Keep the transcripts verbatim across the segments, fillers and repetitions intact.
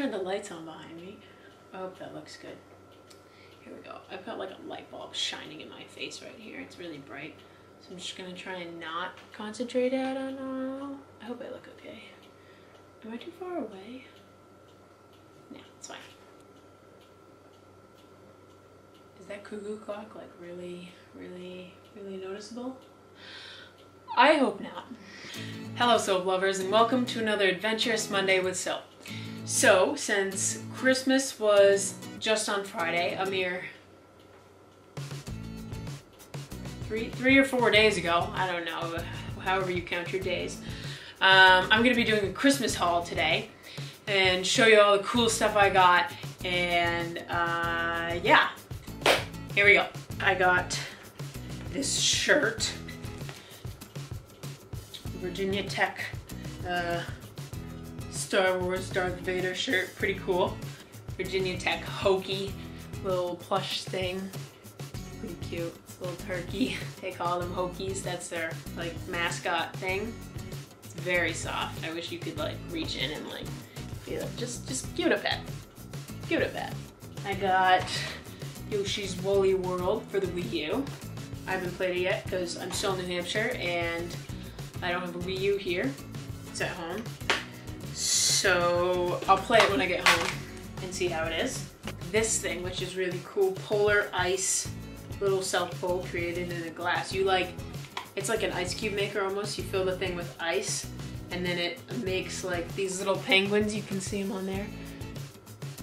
turn the lights on behind me. I hope that looks good. Here we go. I've got like a light bulb shining in my face right here. It's really bright. So I'm just gonna try and not concentrate out on all. I hope I look okay. Am I too far away? No, it's fine. Is that cuckoo clock like really, really, really noticeable? I hope not. Hello, soap lovers, and welcome to another Adventurous Monday with Soap. So, since Christmas was just on Friday, a mere three, three or four days ago, I don't know, however you count your days, um, I'm going to be doing a Christmas haul today and show you all the cool stuff I got, and uh, yeah, here we go. I got this shirt. Virginia Tech uh, Star Wars Darth Vader shirt, pretty cool. Virginia Tech Hokey, little plush thing, pretty cute. Little turkey, they call them Hokies. That's their like mascot thing. It's very soft. I wish you could like reach in and like feel it. Just, just give it a pet. Give it a pet. I got Yoshi's Woolly World for the Wii U. I haven't played it yet because I'm still in New Hampshire and I don't have a Wii U here. It's at home. So I'll play it when I get home and see how it is. This thing, which is really cool, polar ice, little self bowl created in a glass. You like, it's like an ice cube maker almost. You fill the thing with ice and then it makes like these little penguins. You can see them on there.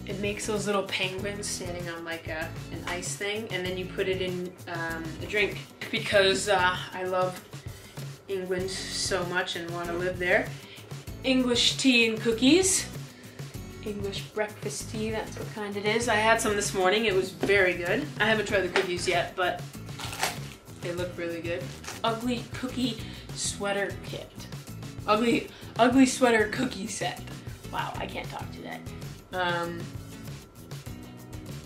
It makes those little penguins standing on like a, an ice thing, and then you put it in um, a drink. Because uh, I love England so much and want to live there. English tea and cookies. English breakfast tea, that's what kind it is. I had some this morning, it was very good. I haven't tried the cookies yet, but they look really good. Ugly cookie sweater kit. Ugly, ugly sweater cookie set. Wow, I can't talk today. Um,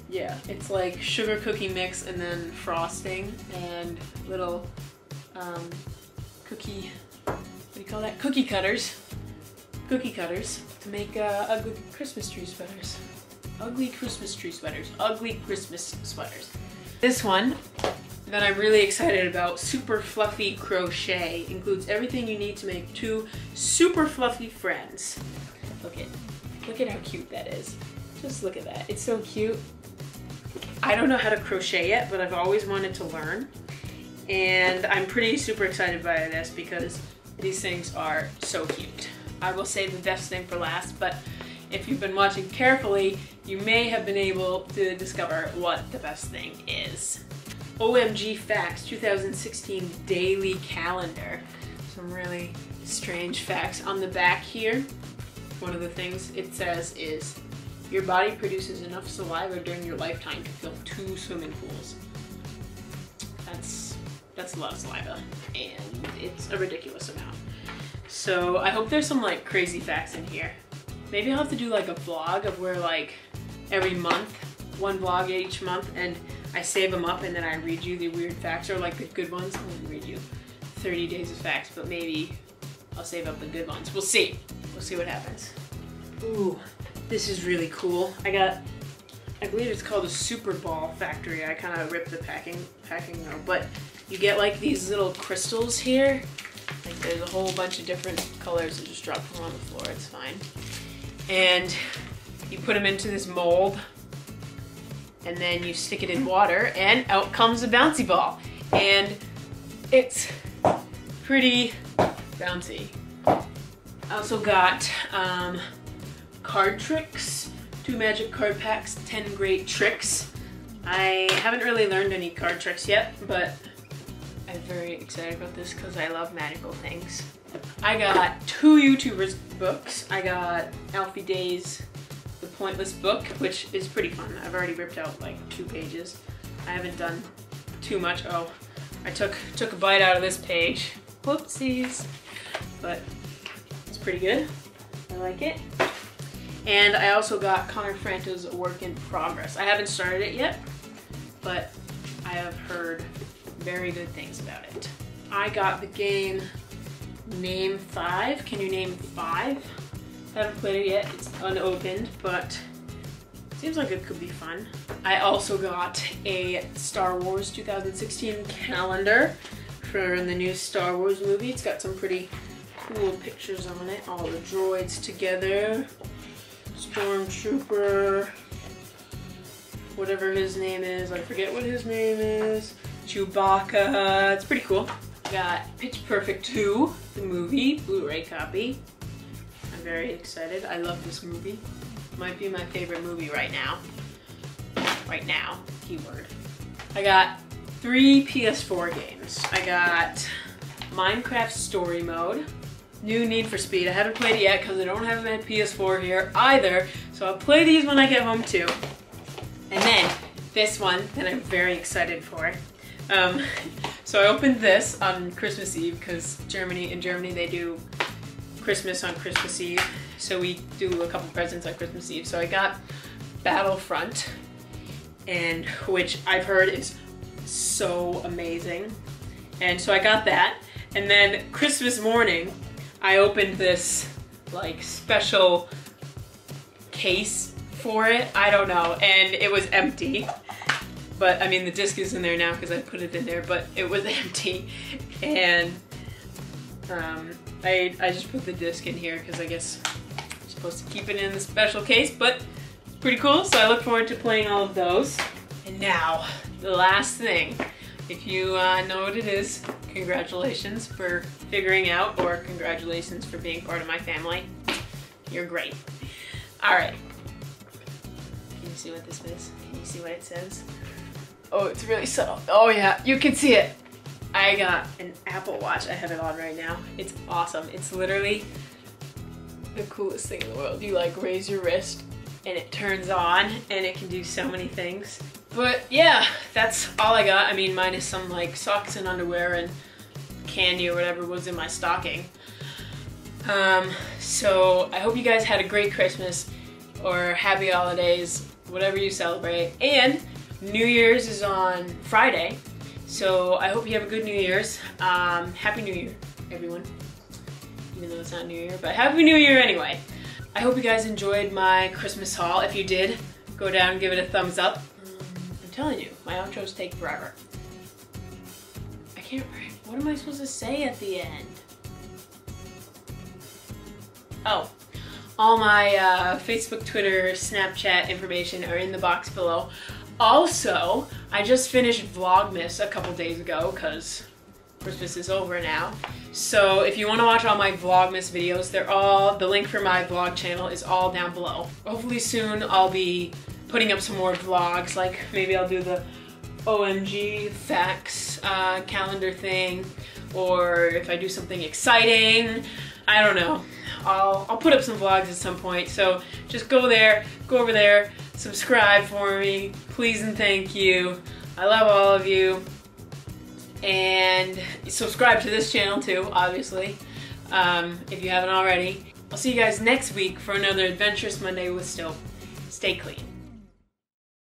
yeah, it's like sugar cookie mix and then frosting and little um, cookie, what do you call that? Cookie cutters. Cookie cutters to make uh, ugly Christmas tree sweaters. Ugly Christmas tree sweaters. Ugly Christmas sweaters. This one that I'm really excited about, Super Fluffy Crochet, includes everything you need to make two super fluffy friends. Look at, look at how cute that is. Just look at that. It's so cute. I don't know how to crochet yet, but I've always wanted to learn. And I'm pretty super excited by this because these things are so cute. I will save the best thing for last, but if you've been watching carefully, you may have been able to discover what the best thing is. O M G Facts two thousand sixteen Daily Calendar. Some really strange facts. On the back here, one of the things it says is, your body produces enough saliva during your lifetime to fill two swimming pools. That's, that's a lot of saliva, and it's a ridiculous amount. So I hope there's some like crazy facts in here. Maybe I'll have to do like a vlog of where like every month, one vlog each month, and I save them up and then I read you the weird facts, or like the good ones. I wouldn't read you thirty days of facts, but maybe I'll save up the good ones. We'll see. We'll see what happens. Ooh, this is really cool. I got, I believe it's called a Super Ball Factory. I kind of ripped the packing, packing though, but you get like these little crystals here. Like there's a whole bunch of different colors, and just drop them on the floor, it's fine. And you put them into this mold, and then you stick it in water, and out comes a bouncy ball. And it's pretty bouncy. I also got um, card tricks, two magic card packs, ten great tricks. I haven't really learned any card tricks yet, but I'm very excited about this because I love magical things. I got two YouTubers' books. I got Alfie Day's The Pointless Book, which is pretty fun. I've already ripped out like two pages. I haven't done too much. Oh, I took took a bite out of this page. Whoopsies. But it's pretty good. I like it. And I also got Connor Franto's Work in Progress. I haven't started it yet, but I have heard very good things about it. I got the game Name Five. Can you name five? I haven't played it yet, it's unopened, but seems like it could be fun. I also got a Star Wars two thousand sixteen calendar for the new Star Wars movie. It's got some pretty cool pictures on it. All the droids together. Stormtrooper, whatever his name is. I forget what his name is. Chewbacca. It's pretty cool. I got Pitch Perfect two, the movie, Blu-ray copy. I'm very excited. I love this movie. Might be my favorite movie right now. Right now, keyword. I got three P S four games. I got Minecraft Story Mode, new Need for Speed. I haven't played it yet because I don't have my P S four here either, so I'll play these when I get home too. And then this one that I'm very excited for. Um, so I opened this on Christmas Eve because Germany, in Germany they do Christmas on Christmas Eve. So we do a couple presents on Christmas Eve. So I got Battlefront, and which I've heard is so amazing. And so I got that. And then Christmas morning, I opened this like special case for it. I don't know, and it was empty. But I mean, the disc is in there now because I put it in there, but it was empty. And um, I, I just put the disc in here because I guess supposed to keep it in the special case, but it's pretty cool, so I look forward to playing all of those. And now, the last thing. If you uh, know what it is, congratulations for figuring out, or congratulations for being part of my family. You're great. Alright. Can you see what this is? Can you see what it says? Oh, it's really subtle. Oh yeah, you can see it. I got an Apple Watch. I have it on right now. It's awesome. It's literally the coolest thing in the world. You like raise your wrist and it turns on and it can do so many things. But yeah, that's all I got. I mean, minus some like socks and underwear and candy or whatever was in my stocking. Um, so I hope you guys had a great Christmas or happy holidays, whatever you celebrate. And New Year's is on Friday. So I hope you have a good New Year's. Um, happy New Year, everyone. Even though it's not New Year, but Happy New Year anyway. I hope you guys enjoyed my Christmas haul. If you did, go down and give it a thumbs up. Um, I'm telling you, my outros take forever. I can't, what am I supposed to say at the end? Oh, all my uh, Facebook, Twitter, Snapchat information are in the box below. Also, I just finished Vlogmas a couple days ago because Christmas is over now. So if you want to watch all my Vlogmas videos, they're all, the link for my vlog channel is all down below. Hopefully soon I'll be putting up some more vlogs, like maybe I'll do the O M G Facts uh, calendar thing, or if I do something exciting, I don't know. I'll, I'll put up some vlogs at some point, so just go there, go over there, subscribe for me, please and thank you. I love all of you. And subscribe to this channel too, obviously, um, if you haven't already. I'll see you guys next week for another Adventurous Monday with Stope. Stay clean.